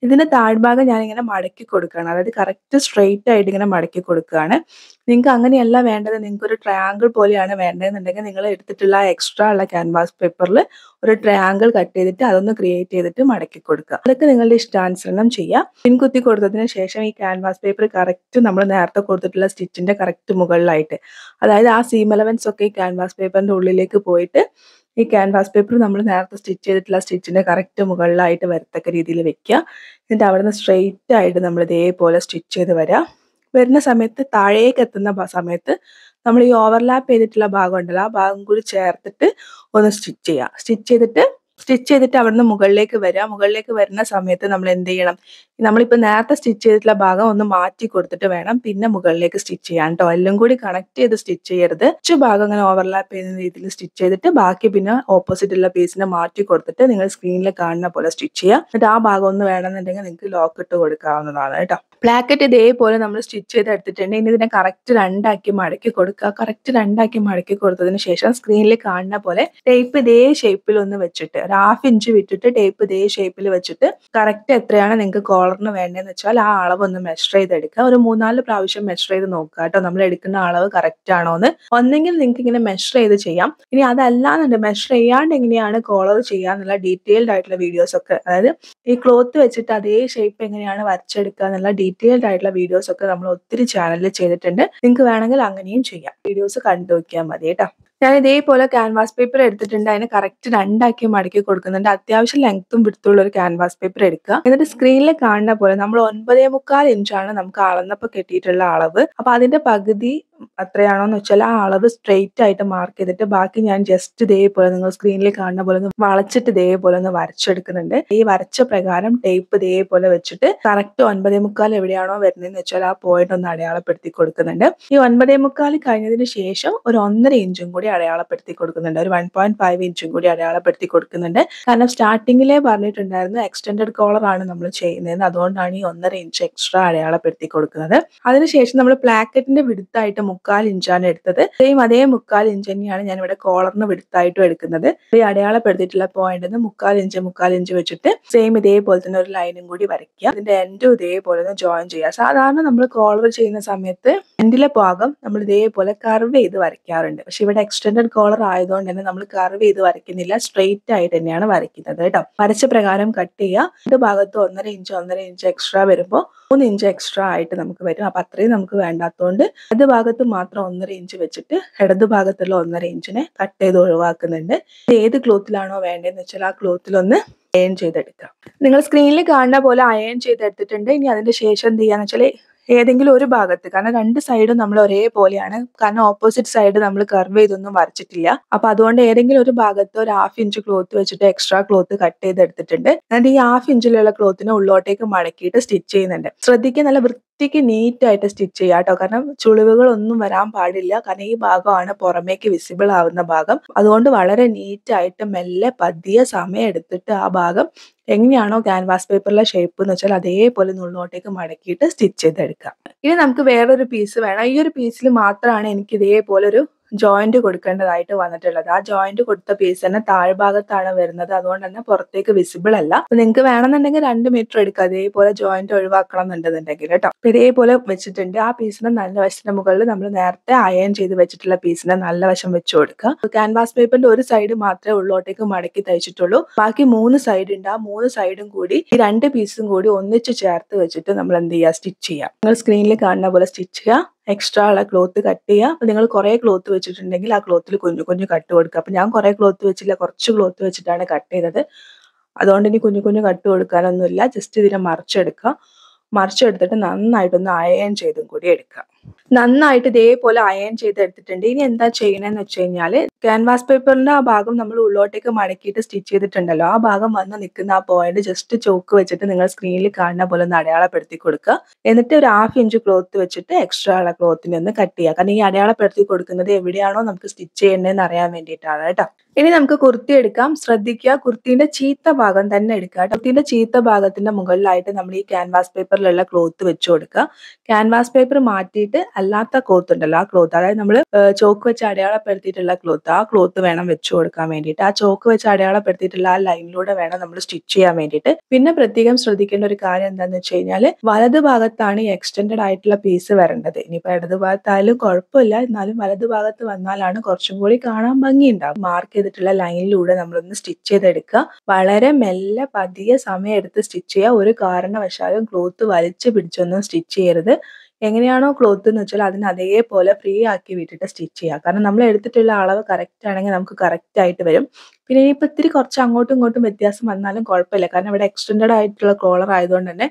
ഇതിന്റെ താഴ്ഭാഗം ഞാനിങ്ങനെ മടക്കി കൊടുക്കുകയാണ്. അതായത് കറക്റ്റ് സ്ട്രെയിറ്റ് ആയിട്ട് ഇങ്ങനെ മടക്കി കൊടുക്കുകയാണ്. നിങ്ങൾക്ക് അങ്ങനെയല്ല വേണ്ടത്, നിങ്ങൾക്ക് ഒരു ട്രയാങ്കിൾ പോലെയാണ് വേണ്ടതെന്നുണ്ടെങ്കിൽ നിങ്ങൾ എടുത്തിട്ടുള്ള എക്സ്ട്രാ ഉള്ള ക്യാൻവാസ് പേപ്പറിൽ ഒരു ട്രയാങ്കിൾ കട്ട് ചെയ്തിട്ട് അതൊന്ന് ക്രിയേറ്റ് ചെയ്തിട്ട് മടക്കി കൊടുക്കുക. അതൊക്കെ നിങ്ങളുടെ ഇഷ്ടാനുസരണം ചെയ്യുക. പിൻകുത്തി കൊടുത്തതിന് ശേഷം ഈ ക്യാൻവാസ് പേപ്പർ കറക്റ്റ് നമ്മൾ നേരത്തെ കൊടുത്തിട്ടുള്ള സ്റ്റിച്ചിന്റെ കറക്റ്റ് മുകളിലായിട്ട്, അതായത് ആ സീം എലവൻസ് ഒക്കെ ഈ ക്യാൻവാസ് പേപ്പറിന്റെ ഉള്ളിലേക്ക് പോയിട്ട് ഈ ക്യാൻവാസ് പേപ്പർ നമ്മൾ നേരത്തെ സ്റ്റിച്ച് ചെയ്തിട്ടുള്ള സ്റ്റിച്ചിന്റെ കറക്റ്റ് മുകളിലായിട്ട് വരത്തക്ക രീതിയിൽ വെക്കുക. എന്നിട്ട് അവിടുന്ന് സ്ട്രെയിറ്റ് ആയിട്ട് നമ്മൾ ഇതേപോലെ സ്റ്റിച്ച് ചെയ്ത് വരാം. വരുന്ന സമയത്ത് താഴേക്ക് എത്തുന്ന സമയത്ത് നമ്മൾ ഈ ഓവർലാപ്പ് ചെയ്തിട്ടുള്ള ഭാഗം ഉണ്ടല്ലോ ആ ഭാഗം കൂടി ചേർത്തിട്ട് ഒന്ന് സ്റ്റിച്ച് ചെയ്യുക. സ്റ്റിച്ച് ചെയ്തിട്ട് സ്റ്റിച്ച് ചെയ്തിട്ട് അവിടുന്ന് മുകളിലേക്ക് വരിക. മുകളിലേക്ക് വരുന്ന സമയത്ത് നമ്മൾ എന്ത് ചെയ്യണം, നമ്മളിപ്പോൾ നേരത്തെ സ്റ്റിച്ച് ചെയ്തിട്ടുള്ള ഭാഗം ഒന്ന് മാറ്റി കൊടുത്തിട്ട് വേണം പിന്നെ മുകളിലേക്ക് സ്റ്റിച്ച് ചെയ്യാൻ കേട്ടോ. എല്ലാം കൂടി കണക്ട് ചെയ്ത് സ്റ്റിച്ച് ചെയ്യരുത്. കുറച്ച് ഭാഗം അങ്ങനെ ഓവർലാപ്പ് ചെയ്യുന്ന രീതിയിൽ സ്റ്റിച്ച് ചെയ്തിട്ട് ബാക്കി പിന്നെ ഓപ്പോസിറ്റുള്ള പീസിനെ മാറ്റി കൊടുത്തിട്ട് നിങ്ങൾ സ്ക്രീനിൽ കാണുന്ന പോലെ സ്റ്റിച്ച് ചെയ്യുക. എന്നിട്ട് ആ ഭാഗം ഒന്ന് വേണമെന്നുണ്ടെങ്കിൽ നിങ്ങൾക്ക് ലോക്ക് ഇട്ട് കൊടുക്കാവുന്നതാണ് കേട്ടോ. ബ്ലാക്കറ്റ് ഇതേപോലെ നമ്മൾ സ്റ്റിച്ച് ചെയ്ത് എടുത്തിട്ടുണ്ട്. ഇനി ഇതിനെ കറക്റ്റ് രണ്ടാക്കി മടക്കി കൊടുക്കുക. കറക്റ്റ് രണ്ടാക്കി മടക്കി കൊടുത്തതിന് ശേഷം സ്ക്രീനിൽ കാണുന്ന പോലെ ടേപ്പ് ഇതേ ഷേപ്പിൽ ഒന്ന് വെച്ചിട്ട് ഒരു ഹാഫ് ഇഞ്ച് വിട്ടിട്ട് ടേപ്പ് ഇതേ ഷേപ്പിൽ വെച്ചിട്ട് കറക്റ്റ് എത്രയാണ് നിങ്ങൾക്ക് കോളറിന് വേണ്ടതെന്ന് വെച്ചാൽ ആ അളവ് ഒന്ന് മെഷർ ചെയ്തെടുക്കുക. ഒരു മൂന്നാല് പ്രാവശ്യം മെഷർ ചെയ്ത് നോക്കുക കേട്ടോ, നമ്മൾ എടുക്കുന്ന അളവ് കറക്റ്റ് ആണോ എന്ന്. ഒന്നെങ്കിൽ നിങ്ങൾക്ക് ഇങ്ങനെ മെഷർ ചെയ്ത് ചെയ്യാം. ഇനി അതല്ലാന്നുണ്ട് മെഷർ ചെയ്യാണ്ട് എങ്ങനെയാണ് കോളർ ചെയ്യാന്നുള്ള ഡീറ്റെയിൽഡ് ആയിട്ടുള്ള വീഡിയോസ് ഒക്കെ, അതായത് ഈ ക്ലോത്ത് വെച്ചിട്ട് അതേ ഷേപ്പ് എങ്ങനെയാണ് വരച്ചെടുക്കുക എന്നുള്ള ഡീറ്റെയിൽഡ് ആയിട്ടുള്ള വീഡിയോസ് ഒക്കെ നമ്മൾ ഒത്തിരി ചാനലിൽ ചെയ്തിട്ടുണ്ട്. നിങ്ങൾക്ക് വേണമെങ്കിൽ അങ്ങനെയും ചെയ്യാം. വീഡിയോസ് കണ്ടു നോക്കിയാൽ മതി കേട്ടോ. ഞാൻ ഇതേപോലെ ക്യാൻവാസ് പേപ്പർ എടുത്തിട്ടുണ്ട്. അതിന് കറക്റ്റ് രണ്ടാക്കി മടക്കി കൊടുക്കുന്നുണ്ട്. അത്യാവശ്യം ലെങ്ത്തും വിടുത്തുള്ള ഒരു ക്യാൻവാസ് പേപ്പർ എടുക്കുക. എന്നിട്ട് സ്ക്രീനിൽ കാണുന്ന പോലെ നമ്മൾ ഒൻപതേ മുക്കാൽ ഇഞ്ചാണ് നമുക്ക് അളന്നപ്പോൾ കിട്ടിയിട്ടുള്ള അളവ്. അപ്പൊ അതിന്റെ പകുതി അത്രയാണോന്ന് വെച്ചാൽ ആ അളവ് സ്ട്രെയിറ്റ് ആയിട്ട് മാർക്ക് ചെയ്തിട്ട് ബാക്കി ഞാൻ ജസ്റ്റ് ഇതേപോലെ നിങ്ങൾ സ്ക്രീനിൽ കാണുന്ന പോലെ ഒന്ന് വളച്ചിട്ട് ഇതേപോലെ ഒന്ന് വരച്ചെടുക്കുന്നുണ്ട്. ഈ വരച്ച പ്രകാരം ടേപ്പ് ഇതേപോലെ വെച്ചിട്ട് കറക്റ്റ് ഒൻപതേ മുക്കാൽ എവിടെയാണോ വരുന്നതെന്ന് വെച്ചാൽ ആ പോയിന്റ് ഒന്ന് അടയാളപ്പെടുത്തി കൊടുക്കുന്നുണ്ട്. ഈ ഒൻപതേ മുക്കാൽ കഴിഞ്ഞതിന് ശേഷം ഒരു ഒന്നര ഇഞ്ചും കൂടി അടയാളപ്പെടുത്തി കൊടുക്കുന്നുണ്ട്. ഒരു വൺ പോയിന്റ് ഫൈവ് ഇഞ്ചും കൂടി അടയാളപ്പെടുത്തി കൊടുക്കുന്നുണ്ട്. കാരണം സ്റ്റാർട്ടിങ്ങിലേ പറഞ്ഞിട്ടുണ്ടായിരുന്നു എക്സ്റ്റെൻഡഡ് കോളർ ആണ് നമ്മൾ ചെയ്യുന്നത്, അതുകൊണ്ടാണ് ഈ ഒന്നര ഇഞ്ച് എക്സ്ട്രാ അടയാളപ്പെടുത്തി കൊടുക്കുന്നത്. അതിനുശേഷം നമ്മൾ പ്ലാക്കറ്റിന്റെ വിടുത്തായിട്ട് മുക്കാൽ ഇഞ്ചാണ് എടുത്തത്. സെയിം അതേ മുക്കാൽ ഇഞ്ച് തന്നെയാണ് ഞാൻ ഇവിടെ കോളറിന് വിടുത്തായിട്ടും എടുക്കുന്നത്. ഈ അടയാളപ്പെടുത്തിയിട്ടുള്ള പോയിന്റിന് മുക്കാൽ ഇഞ്ച് മുക്കാൽ ഇഞ്ച് വെച്ചിട്ട് സെയിം ഇതേപോലെ തന്നെ ഒരു ലൈനും കൂടി വരയ്ക്കുക. അതിന്റെ എൻഡും ഇതേപോലെ തന്നെ ജോയിൻ ചെയ്യുക. സാധാരണ നമ്മൾ കോളർ ചെയ്യുന്ന സമയത്ത് എൻഡിലെ ഭാഗം നമ്മൾ ഇതേപോലെ കർവ് ചെയ്ത് വരയ്ക്കാറുണ്ട്. പക്ഷെ ഇവിടെ എക്സ്റ്റെൻഡഡ് കോളർ ആയതുകൊണ്ട് തന്നെ നമ്മൾ കർവ് ചെയ്ത് വരയ്ക്കുന്നില്ല, സ്ട്രെയിറ്റ് ആയിട്ട് തന്നെയാണ് വരയ്ക്കുന്നത് കേട്ടോ. വരച്ച പ്രകാരം കട്ട് ചെയ്യുക. രണ്ട് ഭാഗത്ത് ഒന്നര ഇഞ്ച് ഒന്നര ഇഞ്ച് എക്സ്ട്രാ വരുമ്പോൾ മൂന്ന് ഇഞ്ച് എക്സ്ട്രാ ആയിട്ട് നമുക്ക് വരും. അപ്പൊ അത്രയും നമുക്ക് വേണ്ടാത്തതുകൊണ്ട് അത് ഭാഗത്ത് മാത്രം ഒന്നര ഇഞ്ച് വെച്ചിട്ട് ഇടത് ഭാഗത്തുള്ള ഒന്നര ഇഞ്ചിനെ കട്ട് ചെയ്ത് ഒഴിവാക്കുന്നുണ്ട്. ഏത് ക്ലോത്തിലാണോ വേണ്ടതെന്ന് വെച്ചാൽ ആ ക്ലോത്തിലൊന്ന് അയൺ ചെയ്തെടുക്കാം. നിങ്ങൾ സ്ക്രീനിൽ കാണുന്ന പോലെ അയൺ ചെയ്തെടുത്തിട്ടുണ്ട്. ഇനി അതിന്റെ ശേഷം എന്ത് ചെയ്യാന്ന് വെച്ചാൽ ഏതെങ്കിലും ഒരു ഭാഗത്ത്, കാരണം രണ്ട് സൈഡും നമ്മൾ ഒരേപോലെയാണ്, കാരണം ഓപ്പോസിറ്റ് സൈഡ് നമ്മൾ കർവ് ചെയ്തൊന്നും വരച്ചിട്ടില്ല. അപ്പൊ അതുകൊണ്ട് ഏതെങ്കിലും ഒരു ഭാഗത്ത് ഒരു ഹാഫ് ഇഞ്ച് ക്ലോത്ത് വെച്ചിട്ട് എക്സ്ട്രാ ക്ലോത്ത് കട്ട് ചെയ്തെടുത്തിട്ടുണ്ട്. എന്നിട്ട് ഈ ഹാഫ് ഇഞ്ചിലുള്ള ക്ലോത്തിനെ ഉള്ളോട്ടേക്ക് മടക്കിയിട്ട് സ്റ്റിച്ച് ചെയ്യുന്നുണ്ട്. ശ്രദ്ധിക്കുക, നല്ല വൃത്തിക്ക് നീറ്റ് ആയിട്ട് സ്റ്റിച്ച് ചെയ്യുക കേട്ടോ. കാരണം ചുളിവുകളൊന്നും വരാൻ പാടില്ല. കാരണം ഈ ഭാഗമാണ് പുറമേക്ക് വിസിബിൾ ആവുന്ന ഭാഗം. അതുകൊണ്ട് വളരെ നീറ്റായിട്ട് മെല്ലെ പതിയെ സമയം എടുത്തിട്ട് ആ ഭാഗം എങ്ങനെയാണോ ക്യാൻവാസ് പേപ്പറിലെ ഷേപ്പ് എന്ന് വെച്ചാൽ അതേപോലെ ഉള്ളോട്ടേക്ക് മടക്കിയിട്ട് സ്റ്റിച്ച് ചെയ്തെടുക്കാം. ഇനി നമുക്ക് വേറൊരു പീസ് വേണം. ഈ ഒരു പീസിൽ മാത്രമാണ് എനിക്ക് ഇതേപോലെ ഒരു ജോയിന്റ് കൊടുക്കേണ്ടതായിട്ട് വന്നിട്ടുള്ളത്. ആ ജോയിന്റ് കൊടുത്ത പീസ് തന്നെ താഴ്ഭാഗത്താണ് വരുന്നത്, അതുകൊണ്ട് തന്നെ പുറത്തേക്ക് വിസിബിൾ അല്ല. നിങ്ങൾക്ക് വേണമെന്നുണ്ടെങ്കിൽ രണ്ട് മീറ്റർ എടുക്കുക അതേപോലെ ജോയിന്റ് ഒഴിവാക്കണം എന്നുണ്ടെന്നുണ്ടെങ്കിൽ കേട്ടോ. ഇതേപോലെ വെച്ചിട്ടുണ്ട്. ആ പീസിന് നല്ല വശത്തിന്റെ മുകളിൽ നമ്മൾ നേരത്തെ അയൺ ചെയ്ത് വെച്ചിട്ടുള്ള പീസിനെ നല്ല വശം വെച്ചു കൊടുക്കുക. ക്യാൻവാസ് പേപ്പറിന്റെ ഒരു സൈഡ് മാത്രമേ ഉള്ളോട്ടേക്ക് മടക്കി തയ്ച്ചിട്ടുള്ളൂ. ബാക്കി മൂന്ന് സൈഡ് ഉണ്ട്. ആ മൂന്ന് സൈഡും കൂടി ഈ രണ്ട് പീസും കൂടി ഒന്നിച്ച് ചേർത്ത് വെച്ചിട്ട് നമ്മൾ എന്ത് ചെയ്യുക, സ്റ്റിച്ച് ചെയ്യുക. നിങ്ങൾ സ്ക്രീനിൽ കാണുന്ന പോലെ സ്റ്റിച്ച് ചെയ്യുക. എക്സ്ട്രാ ഉള്ള ക്ലോത്ത് കട്ട് ചെയ്യുക. അപ്പൊ നിങ്ങൾ കുറെ ക്ലോത്ത് വെച്ചിട്ടുണ്ടെങ്കിൽ ആ ക്ലോത്തിൽ കുഞ്ഞു കുഞ്ഞു കട്ട് കൊടുക്കുക. അപ്പൊ ഞാൻ കുറെ ക്ലോത്ത് വെച്ചില്ല, കുറച്ച് ക്ലോത്ത് വെച്ചിട്ടാണ് കട്ട് ചെയ്തത്. അതുകൊണ്ട് ഇനി കുഞ്ഞു കുഞ്ഞു കട്ട് കൊടുക്കാനൊന്നുമില്ല. ജസ്റ്റ് ഇതിനെ മറിച്ചെടുക്കുക. മറിച്ചെടുത്തിട്ട് നന്നായിട്ടൊന്ന് അയൺ ചെയ്തും കൂടി എടുക്കുക. നന്നായിട്ട് ഇതേപോലെ അയൺ ചെയ്തെടുത്തിട്ടുണ്ട്. ഇനി എന്താ ചെയ്യണമെന്ന് വെച്ച് കഴിഞ്ഞാല് ക്യാൻവാസ് പേപ്പറിന്റെ ആ ഭാഗം നമ്മൾ ഉള്ളോട്ടേക്ക് മടക്കിയിട്ട് സ്റ്റിച്ച് ചെയ്തിട്ടുണ്ടല്ലോ, ആ ഭാഗം വന്ന് നിൽക്കുന്ന ആ പോയിന്റ് ജസ്റ്റ് ചോക്ക് വെച്ചിട്ട് നിങ്ങൾ സ്ക്രീനിൽ കാണുന്ന പോലെ ഒന്ന് അടയാളപ്പെടുത്തി കൊടുക്കുക. എന്നിട്ട് ഒരു ഹാഫ് ഇഞ്ച് ക്ലോത്ത് വെച്ചിട്ട് എക്സ്ട്രാ ഉള്ള ക്ലോത്തിനെ ഒന്ന് കട്ട് ചെയ്യുക. കാരണം ഈ അടയാളപ്പെടുത്തി കൊടുക്കുന്നത് എവിടെയാണോ നമുക്ക് സ്റ്റിച്ച് ചെയ്യേണ്ടതെന്ന് അറിയാൻ വേണ്ടിയിട്ടാണ് കേട്ടോ. ഇനി നമുക്ക് കുർത്തി എടുക്കാം. ശ്രദ്ധിക്കുക, കുർത്തിന്റെ ചീത്ത ഭാഗം തന്നെ എടുക്കുക. കുർത്തിന്റെ ചീത്ത ഭാഗത്തിന്റെ മുകളിലായിട്ട് നമ്മൾ ഈ ക്യാൻവാസ് പേപ്പറിലുള്ള ക്ലോത്ത് വെച്ചു കൊടുക്കുക. ക്യാൻവാസ് പേപ്പർ മാറ്റിയിട്ട് അല്ലാത്ത ക്ലോത്ത് ഉണ്ടല്ലോ, ആ ക്ലോത്ത്, അതായത് നമ്മൾ ചോക്ക് വെച്ച് അടയാളപ്പെടുത്തിയിട്ടുള്ള ക്ലോത്ത്, ആ ക്ലോത്ത് വേണം വെച്ചു കൊടുക്കാൻ വേണ്ടിയിട്ട്. ആ ചോക്ക് വെച്ച് അടയാളപ്പെടുത്തിയിട്ടുള്ള ആ ലൈനിലൂടെ വേണം നമ്മൾ സ്റ്റിച്ച് ചെയ്യാൻ വേണ്ടിയിട്ട്. പിന്നെ പ്രത്യേകം ശ്രദ്ധിക്കേണ്ട ഒരു കാര്യം എന്താണെന്ന് വെച്ച് കഴിഞ്ഞാൽ വലത് ഭാഗത്താണ് ഈ എക്സ്റ്റെൻഡഡ് ആയിട്ടുള്ള പീസ് വരേണ്ടത്. ഇനിയിപ്പോൾ ഇടത് ഭാഗത്തായാലും കുഴപ്പമില്ല, എന്നാലും വലത് ഭാഗത്ത് വന്നാലാണ് കുറച്ചും കൂടി കാണാൻ ഭംഗിയുണ്ടാവും. മാർക്ക് ചെയ്തിട്ടുള്ള ലൈനിലൂടെ നമ്മളൊന്ന് സ്റ്റിച്ച് ചെയ്തെടുക്കുക. വളരെ മെല്ലെ പതിയെ സമയം എടുത്ത് സ്റ്റിച്ച് ചെയ്യുക. ഒരു കാരണവശാലും ക്ലോത്ത് വലിച്ചു പിടിച്ചൊന്നും സ്റ്റിച്ച് ചെയ്യരുത്. എങ്ങനെയാണോ ക്ലോത്ത് എന്ന് വെച്ചാൽ അതിന് അതേപോലെ ഫ്രീ ആക്കി വിട്ടിട്ട് സ്റ്റിച്ച് ചെയ്യുക. കാരണം നമ്മൾ എടുത്തിട്ടുള്ള അളവ് കറക്റ്റ് ആണെങ്കിൽ നമുക്ക് കറക്റ്റ് ആയിട്ട് വരും. പിന്നെ ഇനിയിപ്പോൾ ഇത്തിരി കുറച്ച് അങ്ങോട്ടും ഇങ്ങോട്ടും വ്യത്യാസം വന്നാലും കുഴപ്പമില്ല, കാരണം ഇവിടെ എക്സ്റ്റെൻഡഡ് ആയിട്ടുള്ള കോളർ ആയതുകൊണ്ട് തന്നെ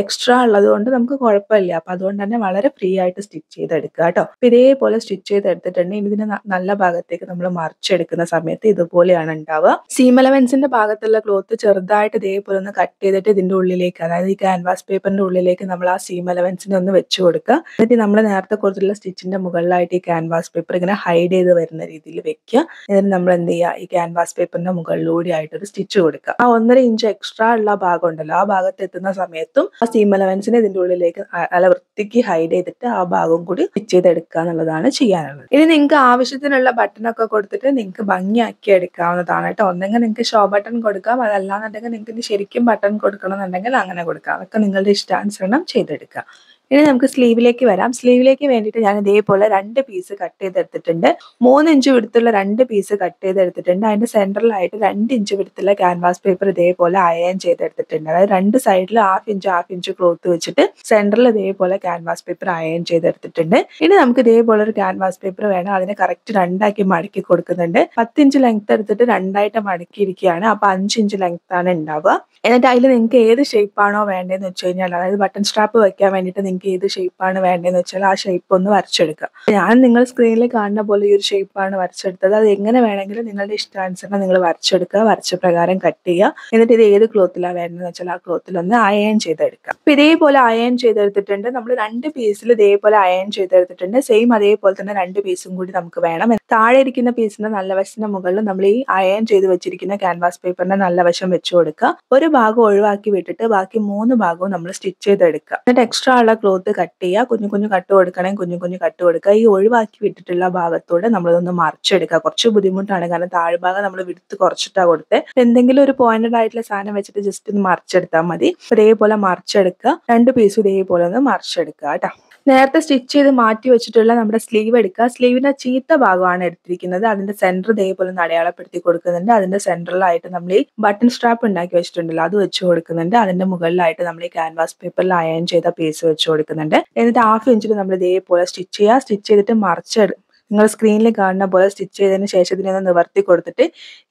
extra alladhu kondu namukku kolappilla appo adond thanne valare free aayittu stitch cheythu edukka ട്ടോ appo idhe pole stitch cheythu eduthittunde ini idine nalla bhagathekku nammal march edukkuna samayathe idhe poleyana undava seam elements inde bhagathulla cloth cherudayittu idhe pole onu cut cheythitte idinde ullilekku adayithu ee canvas paper inde ullilekku nammal aa seam elements ine onu vechu kodukka ennitte nammal nertha koduthilla stitch inde mugallayittu ee canvas paper ingane hide cheythu varuna reethiyil vekka ennitte nammal endu cheya ee canvas paper inde mugallodi aayittu oru stitch kodukka aa one point five inch extra ulla bhagam undallo aa bhagathil എത്തുന്ന സമയത്തും ആ സീം എലവൻസിനെ ഇതിന്റെ ഉള്ളിലേക്ക് നല്ല വൃത്തിക്ക് ഹൈഡ് ചെയ്തിട്ട് ആ ഭാഗം കൂടി സ്റ്റിച്ച് ചെയ്തെടുക്കുക എന്നുള്ളതാണ് ചെയ്യാനുള്ളത്. ഇനി നിങ്ങൾക്ക് ആവശ്യത്തിനുള്ള ബട്ടണൊക്കെ കൊടുത്തിട്ട് നിങ്ങൾക്ക് ഭംഗിയാക്കി എടുക്കാവുന്നതാണ് കേട്ടോ. ഒന്നെങ്കിൽ നിങ്ങൾക്ക് ഷോ ബട്ടൺ കൊടുക്കാം, അതല്ലാന്നുണ്ടെങ്കിൽ നിങ്ങൾക്ക് ശരിക്കും ബട്ടൺ കൊടുക്കണം എന്നുണ്ടെങ്കിൽ അങ്ങനെ കൊടുക്കാം. അതൊക്കെ നിങ്ങളുടെ ഇഷ്ടാനുസരണം ചെയ്തെടുക്കുക. ഇനി നമുക്ക് സ്ലീവിലേക്ക് വരാം. സ്ലീവിലേക്ക് വേണ്ടിയിട്ട് ഞാൻ ഇതേപോലെ രണ്ട് പീസ് കട്ട് ചെയ്തെടുത്തിട്ടുണ്ട്. മൂന്ന് ഇഞ്ച് വിടുത്തുള്ള രണ്ട് പീസ് കട്ട് ചെയ്തെടുത്തിട്ടുണ്ട്. അതിന്റെ സെന്ററിലായിട്ട് രണ്ട് ഇഞ്ച് വിടുത്തുള്ള ക്യാൻവാസ് പേപ്പർ ഇതേപോലെ അയൺ ചെയ്തെടുത്തിട്ടുണ്ട്. അതായത് രണ്ട് സൈഡിൽ half inch half inch cloth വെച്ചിട്ട് സെന്ററിൽ ഇതേപോലെ ക്യാൻവാസ് പേപ്പർ അയൺ ചെയ്തെടുത്തിട്ടുണ്ട്. ഇനി നമുക്ക് ഇതേപോലെ ഒരു ക്യാൻവാസ് പേപ്പർ വേണം. അതിനെ കറക്റ്റ് രണ്ടാക്കി മടക്കി കൊടുക്കുന്നുണ്ട്. പത്ത് ഇഞ്ച് ലെങ്ത് എടുത്തിട്ട് രണ്ടായിട്ട് മടക്കിയിരിക്കുകയാണ്. അപ്പൊ അഞ്ച് ഇഞ്ച് ലെങ്ത് ആണ് ഉണ്ടാവുക. എന്നിട്ട് അതിൽ നിങ്ങൾക്ക് ഏത് ഷേപ്പാണോ വേണ്ടതെന്ന് വെച്ച് കഴിഞ്ഞാൽ, അതായത് ബട്ടൺ സ്ട്രാപ്പ് വെക്കാൻ വേണ്ടിയിട്ട് നിങ്ങൾക്ക് ഏത് ഷേപ്പാണ് വേണ്ടതെന്ന് വെച്ചാൽ ആ ഷേപ്പ് ഒന്ന് വരച്ചെടുക്കുക. ഞാൻ നിങ്ങൾ സ്ക്രീനിൽ കാണുന്ന പോലെ ഈ ഒരു ഷേപ്പാണ് വരച്ചെടുത്തത്. അത് എങ്ങനെ വേണമെങ്കിലും നിങ്ങളുടെ ഇഷ്ടാനുസരണം നിങ്ങൾ വരച്ചെടുക്കുക, വരച്ച പ്രകാരം കട്ട് ചെയ്യുക. എന്നിട്ട് ഇത് ഏത് ക്ലോത്തിലാണ് വേണ്ടതെന്ന് വെച്ചാൽ ആ ക്ലോത്തിൽ ഒന്ന് അയൺ ചെയ്തെടുക്കുക. അപ്പൊ ഇതേപോലെ അയൺ ചെയ്തെടുത്തിട്ടുണ്ട്. നമ്മൾ രണ്ട് പീസിൽ ഇതേപോലെ അയൺ ചെയ്തെടുത്തിട്ടുണ്ട്. സെയിം അതേപോലെ തന്നെ രണ്ട് പീസും കൂടി നമുക്ക് വേണം. താഴെ ഇരിക്കുന്ന പീസിന്റെ നല്ല വശത്തിന്റെ മുകളിൽ നമ്മൾ ഈ അയൺ ചെയ്ത് വെച്ചിരിക്കുന്ന ക്യാൻവാസ് പേപ്പറിന്റെ നല്ല വശം വെച്ചു കൊടുക്കുക. ഒരു ഭാഗം ഒഴിവാക്കി വിട്ടിട്ട് ബാക്കി മൂന്ന് ഭാഗവും നമ്മൾ സ്റ്റിച്ച് ചെയ്തെടുക്കുക. എന്നിട്ട് എക്സ്ട്രാ ഉള്ള ക്ലോത്ത് കട്ട് ചെയ്യുക. കുഞ്ഞു കുഞ്ഞു കട്ട് കൊടുക്കണമെങ്കിൽ കുഞ്ഞു കുഞ്ഞു കട്ട് കൊടുക്കുക. ഈ ഒഴിവാക്കി വിട്ടിട്ടുള്ള ഭാഗത്തോടെ നമ്മളതൊന്ന് മറിച്ചെടുക്കുക. കുറച്ച് ബുദ്ധിമുട്ടാണ്, കാരണം താഴ്ഭാഗം നമ്മൾ വിടുത്ത് കുറച്ചിട്ടാണ് കൊടുത്തത്. എന്തെങ്കിലും ഒരു പോയിന്റഡ് ആയിട്ടുള്ള സാധനം വെച്ചിട്ട് ജസ്റ്റ് ഒന്ന് മറിച്ചെടുത്താൽ മതി. ഇതേപോലെ മറിച്ചെടുക്കുക. രണ്ട് പീസും ഇതേപോലെ ഒന്ന് മറിച്ചെടുക്കുക കേട്ടോ. നേരത്തെ സ്റ്റിച്ച് ചെയ്ത് മാറ്റി വെച്ചിട്ടുള്ള നമ്മുടെ സ്ലീവ് എടുക്കുക. സ്ലീവിന്റെ ചീത്ത ഭാഗമാണ് എടുത്തിരിക്കുന്നത്. അതിന്റെ സെന്റർ ഇതേപോലെ അടയാളപ്പെടുത്തി കൊടുക്കുന്നുണ്ട്. അതിന്റെ സെന്ററിലായിട്ട് നമ്മൾ ഈ ബട്ടൺ സ്ട്രാപ്പ് ഉണ്ടാക്കി വെച്ചിട്ടുണ്ടല്ലോ, അത് വെച്ച് കൊടുക്കുന്നുണ്ട്. അതിന്റെ മുകളിലായിട്ട് നമ്മൾ ഈ ക്യാൻവാസ് പേപ്പറിൽ അയൺ ചെയ്ത പീസ് വെച്ച് കൊടുക്കുന്നുണ്ട്. എന്നിട്ട് ഹാഫ് ഇഞ്ചിൽ നമ്മൾ ഇതേപോലെ സ്റ്റിച്ച് ചെയ്യുക. സ്റ്റിച്ച് ചെയ്തിട്ട് മറിച്ചെടുക്കുക. നിങ്ങൾ സ്ക്രീനിൽ കാണുന്ന പോലെ സ്റ്റിച്ച് ചെയ്തതിന് ശേഷം ഇതിനെ നിവർത്തി കൊടുത്തിട്ട്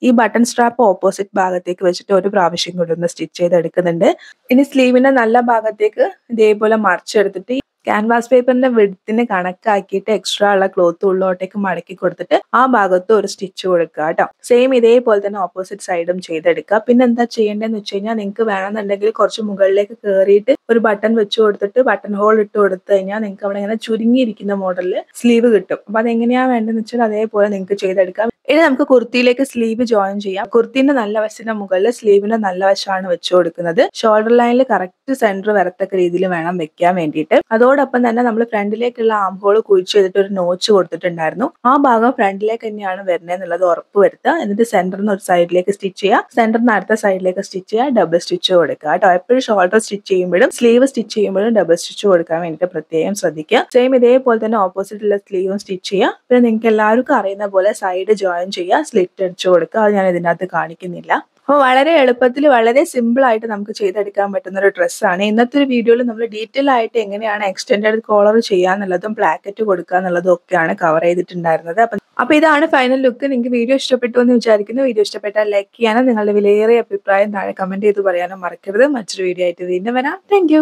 ഈ ബട്ടൺ സ്ട്രാപ്പ് ഓപ്പോസിറ്റ് ഭാഗത്തേക്ക് വെച്ചിട്ട് ഒരു പ്രാവശ്യം കൂടി ഒന്ന് സ്റ്റിച്ച് ചെയ്തെടുക്കുന്നുണ്ട്. ഇനി സ്ലീവിന്റെ നല്ല ഭാഗത്തേക്ക് ഇതേപോലെ മറിച്ചെടുത്തിട്ട് ക്യാൻവാസ് പേപ്പറിന്റെ വിഡ്ത്തിന് കണക്കാക്കിയിട്ട് എക്സ്ട്രാ ഉള്ള ക്ലോത്ത് ഉള്ളോട്ടേക്ക് മടക്കി കൊടുത്തിട്ട് ആ ഭാഗത്ത് ഒരു സ്റ്റിച്ച് കൊടുക്കുക കേട്ടോ. സെയിം ഇതേപോലെ തന്നെ ഓപ്പോസിറ്റ് സൈഡും ചെയ്തെടുക്കുക. പിന്നെ എന്താ ചെയ്യേണ്ടതെന്ന് വെച്ച് കഴിഞ്ഞാൽ, നിങ്ങൾക്ക് വേണമെന്നുണ്ടെങ്കിൽ കുറച്ച് മുകളിലേക്ക് കയറിയിട്ട് ഒരു ബട്ടൺ വെച്ച് കൊടുത്തിട്ട് ബട്ടൺ ഹോൾ ഇട്ട് കൊടുത്തു കഴിഞ്ഞാൽ നിങ്ങൾക്ക് അവിടെ ഇങ്ങനെ ചുരുങ്ങിയിരിക്കുന്ന മോഡലിൽ സ്ലീവ് കിട്ടും. അപ്പൊ അതെങ്ങനെയാ വേണ്ടതെന്ന് വെച്ചാൽ അതേപോലെ നിങ്ങൾക്ക് ചെയ്തെടുക്കാം. ഇനി നമുക്ക് കുർത്തിയിലേക്ക് സ്ലീവ് ജോയിൻ ചെയ്യാം. കുർത്തിന്റെ നല്ല വശത്തിന്റെ മുകളിൽ സ്ലീവിന്റെ നല്ല വശമാണ് വെച്ചു കൊടുക്കുന്നത്. ഷോൾഡർ ലൈനിൽ കറക്റ്റ് സെന്റർ വരത്തക്ക രീതിയിൽ വേണം വെക്കാൻ വേണ്ടിയിട്ട്. അതോടൊപ്പം തന്നെ നമ്മൾ ഫ്രണ്ടിലേക്കുള്ള ആം ഹോൾ കുഴിച്ച് ചെയ്തിട്ട് ഒരു നോച്ച് കൊടുത്തിട്ടുണ്ടായിരുന്നു. ആ ഭാഗം ഫ്രണ്ടിലേക്ക് തന്നെയാണ് വരുന്നത് എന്നുള്ളത് ഉറപ്പ് വരുത്തുക. എന്നിട്ട് സെന്ററിന് ഒരു സൈഡിലേക്ക് സ്റ്റിച്ച് ചെയ്യുക, സെന്ററിന് അടുത്ത സൈഡിലേക്ക് സ്റ്റിച്ച് ചെയ്യുക, ഡബിൾ സ്റ്റിച്ച് കൊടുക്കുക കേട്ടോ. എപ്പോഴും ഷോൾഡർ സ്റ്റിച്ച് ചെയ്യുമ്പോഴും സ്ലീവ് സ്റ്റിച്ച് ചെയ്യുമ്പോഴും ഡബിൾ സ്റ്റിച്ച് കൊടുക്കാൻ വേണ്ടിയിട്ട് പ്രത്യേകം ശ്രദ്ധിക്കുക. സെയിം ഇതേപോലെ തന്നെ ഓപ്പോസിറ്റുള്ള സ്ലീവും സ്റ്റിച്ച് ചെയ്യുക. പിന്നെ നിങ്ങൾക്ക് എല്ലാവർക്കും അറിയുന്ന പോലെ സൈഡ് ജോയിൻ ചെയ്യുക, സ്ലിറ്റ് അടിച്ചു കൊടുക്കുക. അത് ഞാൻ ഇതിനകത്ത് കാണിക്കുന്നില്ല. അപ്പോൾ വളരെ എളുപ്പത്തിൽ വളരെ സിമ്പിൾ ആയിട്ട് നമുക്ക് ചെയ്തെടുക്കാൻ പറ്റുന്ന ഒരു ഡ്രസ്സാണ്. ഇന്നത്തെ ഒരു വീഡിയോയിൽ നമ്മൾ ഡീറ്റെയിൽ ആയിട്ട് എങ്ങനെയാണ് എക്സ്റ്റെൻഡ് കോളർ ചെയ്യാന്നുള്ളതും ബ്ലാക്കറ്റ് കൊടുക്കുക എന്നുള്ളതും ഒക്കെയാണ് കവർ ചെയ്തിട്ടുണ്ടായിരുന്നത്. അപ്പം അപ്പൊ ഇതാണ് ഫൈനൽ ലുക്ക്. നിങ്ങൾക്ക് വീഡിയോ ഇഷ്ടപ്പെട്ടു എന്ന് വിചാരിക്കുന്നു. വീഡിയോ ഇഷ്ടപ്പെട്ടാൽ ലൈക്ക് ചെയ്യാനും നിങ്ങളുടെ വിലയേറിയ അഭിപ്രായം താഴെ കമന്റ് ചെയ്ത് പറയാനും മറക്കരുത്. മറ്റൊരു വീഡിയോ ആയിട്ട് വീണ്ടും വരാം. Thank U.